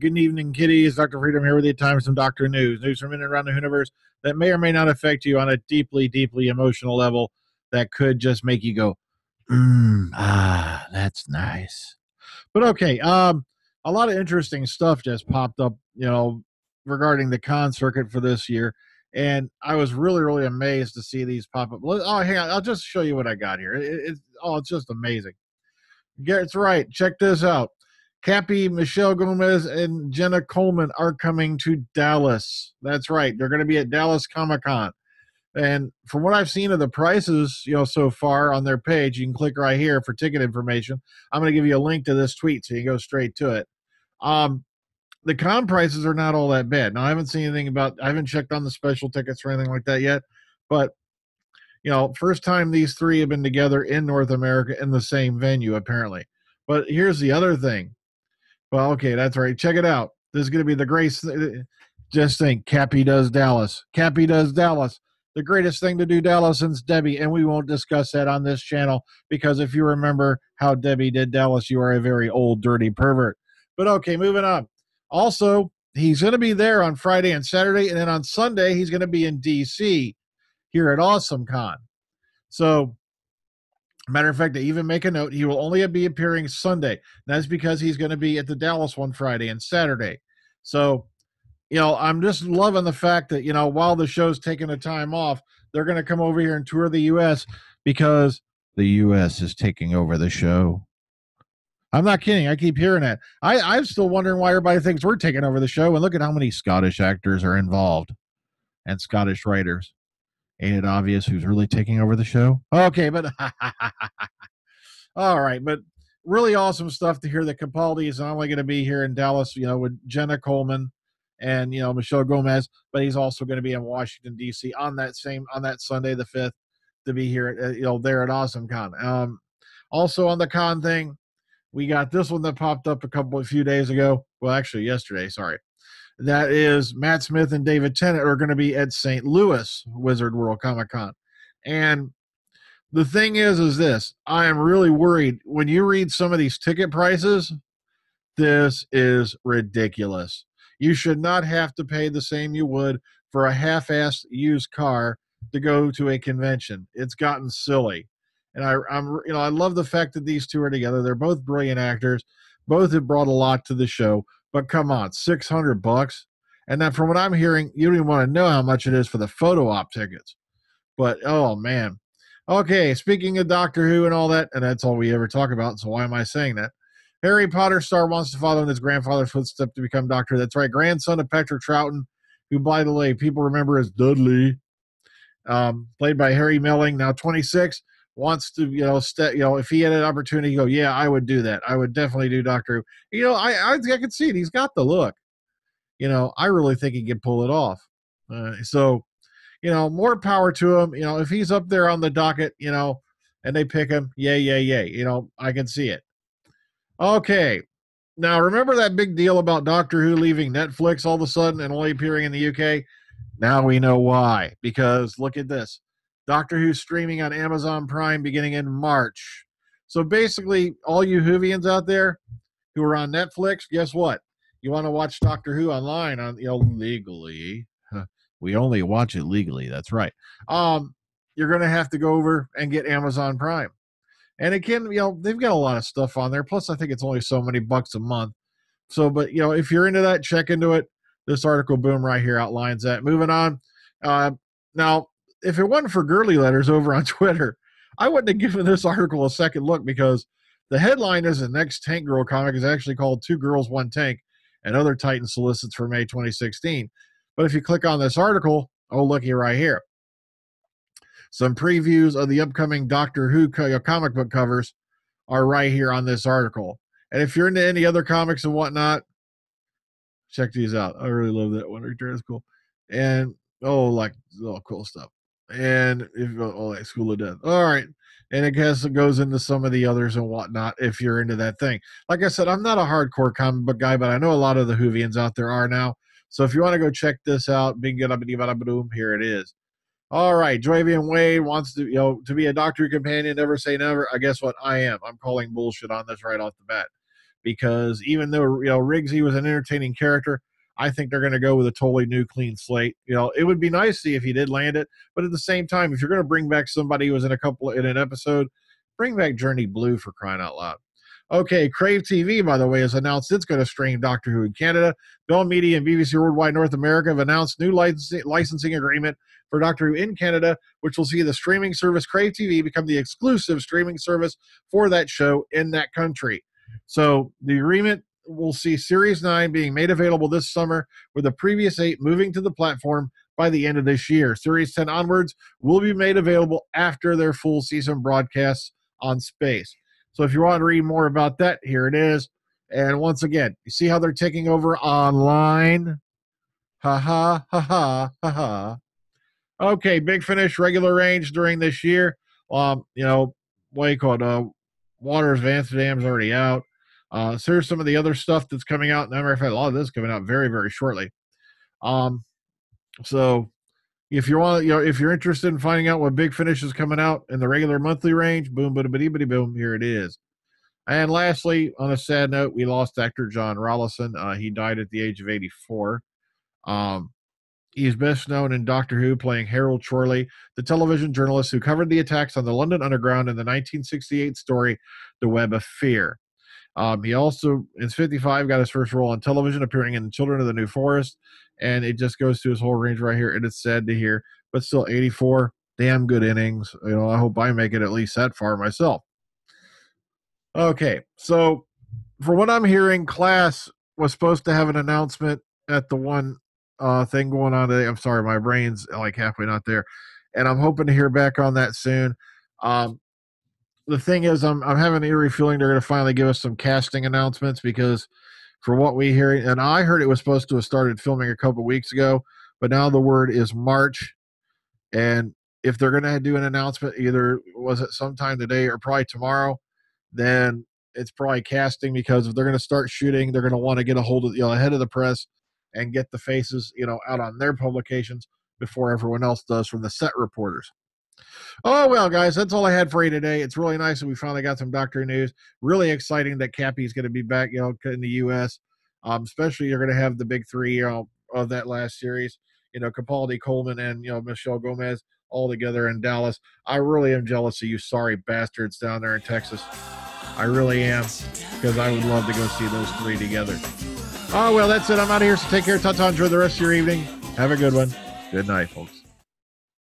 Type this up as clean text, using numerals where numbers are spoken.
Good evening, kitties. Dr. Freedom here with you. Time for some Doctor News. News from in and around the universe that may or may not affect you on a deeply, deeply emotional level that could just make you go, ah, that's nice. But okay, a lot of interesting stuff just popped up, you know, regarding the con circuit for this year. And I was really, really amazed to see these pop up. Oh, hang on. I'll just show you what I got here. It's just amazing. Garrett's right. Check this out. Cappy, Michelle Gomez, and Jenna Coleman are coming to Dallas. That's right. They're going to be at Dallas Comic-Con. And from what I've seen of the prices, you know, so far on their page, you can click right here for ticket information. I'm going to give you a link to this tweet so you can go straight to it. The con prices are not all that bad. Now, I haven't seen anything about, I haven't checked on the special tickets or anything like that yet, but, you know, first time these three have been together in North America in the same venue, apparently. But here's the other thing. Well, okay, that's right. Check it out. This is going to be the greatest. Just think, Cappy does Dallas. Cappy does Dallas. The greatest thing to do Dallas since Debbie, and we won't discuss that on this channel because if you remember how Debbie did Dallas, you are a very old, dirty pervert. But okay, moving on. Also, he's going to be there on Friday and Saturday, and then on Sunday, he's going to be in D.C. here at Awesome Con. So, matter of fact, they even make a note, he will only be appearing Sunday. And that's because he's going to be at the Dallas one Friday and Saturday. So, you know, I'm just loving the fact that, you know, while the show's taking the time off, they're going to come over here and tour the U.S. because the U.S. is taking over the show. I'm not kidding. I keep hearing that. I'm still wondering why everybody thinks we're taking over the show. And look at how many Scottish actors are involved and Scottish writers. Ain't it obvious who's really taking over the show? Okay, but all right, but really awesome stuff to hear that Capaldi is not only going to be here in Dallas, you know, with Jenna Coleman and, you know, Michelle Gomez, but he's also going to be in Washington, D.C. on that same Sunday the 5th to be here, at, you know, there at Awesome Con. Also on the con thing, we got this one that popped up a few days ago. Well, actually yesterday, sorry. That is Matt Smith and David Tennant are going to be at St. Louis Wizard World Comic Con. And the thing is this, I am really worried when you read some of these ticket prices, this is ridiculous. You should not have to pay the same you would for a half-assed used car to go to a convention. It's gotten silly. And I love the fact that these two are together. They're both brilliant actors. Both have brought a lot to the show. But come on, $600. And then from what I'm hearing, you don't even want to know how much it is for the photo op tickets. But, oh, man. Okay, speaking of Doctor Who and all that, and that's all we ever talk about, so why am I saying that? Harry Potter star wants to follow in his grandfather's footsteps to become Doctor. That's right, grandson of Patrick Troughton, who, by the way, people remember as Dudley, played by Harry Melling, now 26, wants to, you know, if he had an opportunity, go, yeah, I would do that. I would definitely do Doctor Who. You know, I could see it. He's got the look. You know, I really think he could pull it off. So, you know, more power to him. You know, if he's up there on the docket, you know, and they pick him, yay, yay, yay. You know, I can see it. Okay. Now, remember that big deal about Doctor Who leaving Netflix all of a sudden and only appearing in the UK? Now we know why, because look at this. Doctor Who streaming on Amazon Prime beginning in March. So basically, all you Whovians out there who are on Netflix, guess what? You want to watch Doctor Who online on, you know, legally. We only watch it legally. That's right. You're going to have to go over and get Amazon Prime. And again, you know, they've got a lot of stuff on there. Plus, I think it's only so many bucks a month. So, but, you know, if you're into that, check into it. This article, boom, right here outlines that. Moving on. Now, if it wasn't for girly letters over on Twitter, I wouldn't have given this article a second look because the headline is the next Tank Girl comic is actually called Two Girls, One Tank and Other Titan Solicits for May 2016. But if you click on this article, oh, looky right here. Some previews of the upcoming Doctor Who comic book covers are right here on this article. And if you're into any other comics and whatnot, check these out. I really love that one. It's cool. And, oh, like, oh, cool stuff. And all that School of Death. All right. And I guess it goes into some of the others and whatnot if you're into that thing. Like I said, I'm not a hardcore comic book guy, but I know a lot of the Whovians out there are now. So if you want to go check this out, bing boom, here it is. All right. Joyvian Wade wants to, you know, to be a Doctor Who companion, never say never. I guess what I am. I'm calling bullshit on this right off the bat. because even though, you know, Rigsy was an entertaining character, I think they're going to go with a totally new clean slate. You know, it would be nice to see if he did land it, but at the same time, if you're going to bring back somebody who was in an episode, bring back Journey Blue, for crying out loud. Okay, Crave TV, by the way, has announced it's going to stream Doctor Who in Canada. Bell Media and BBC Worldwide North America have announced new licensing agreement for Doctor Who in Canada, which will see the streaming service Crave TV become the exclusive streaming service for that show in that country. So the agreement will see Series 9 being made available this summer, with the previous 8 moving to the platform by the end of this year. Series 10 onwards will be made available after their full season broadcasts on Space. So if you want to read more about that, here it is. And once again, you see how they're taking over online? Ha ha, ha ha, ha ha. Okay, Big Finish regular range during this year. You know, what do you call it? Waters of Amsterdam's already out. So here's some of the other stuff that's coming out. As a matter of fact, a lot of this is coming out very, very shortly. So if you want, you know, if you're interested in finding out what Big Finish is coming out in the regular monthly range, boom, bada bitty bitty boom, here it is. And lastly, on a sad note, we lost actor John Rollason. He died at the age of 84. He's best known in Doctor Who playing Harold Chorley, the television journalist who covered the attacks on the London Underground in the 1968 story, The Web of Fear. He also, in 55, got his first role on television, appearing in Children of the New Forest, and it just goes to his whole range right here, and it's sad to hear, but still 84, damn good innings. You know, I hope I make it at least that far myself. Okay, so from what I'm hearing, Class was supposed to have an announcement at the one thing going on today. I'm sorry, my brain's like halfway not there, and I'm hoping to hear back on that soon. The thing is, I'm having an eerie feeling they're going to finally give us some casting announcements, because for what we hear, and I heard it was supposed to have started filming a couple weeks ago, but now the word is March, and if they're going to do an announcement, either was it sometime today or probably tomorrow, then it's probably casting, because if they're going to start shooting, they're going to want to get a hold of, you know, ahead of the press and get the faces, you know, out on their publications before everyone else does from the set reporters. Oh, well, guys, that's all I had for you today. It's really nice that we finally got some Doctor news. Really exciting that Cappy's going to be back, you know, in the U.S. Especially you're going to have the big three, you know, of that last series. You know, Capaldi, Coleman, and, you know, Michelle Gomez all together in Dallas. I really am jealous of you sorry bastards down there in Texas. I really am, because I would love to go see those three together. Oh, well, that's it. I'm out of here, so take care. Ta-ta, enjoy the rest of your evening. Have a good one. Good night, folks.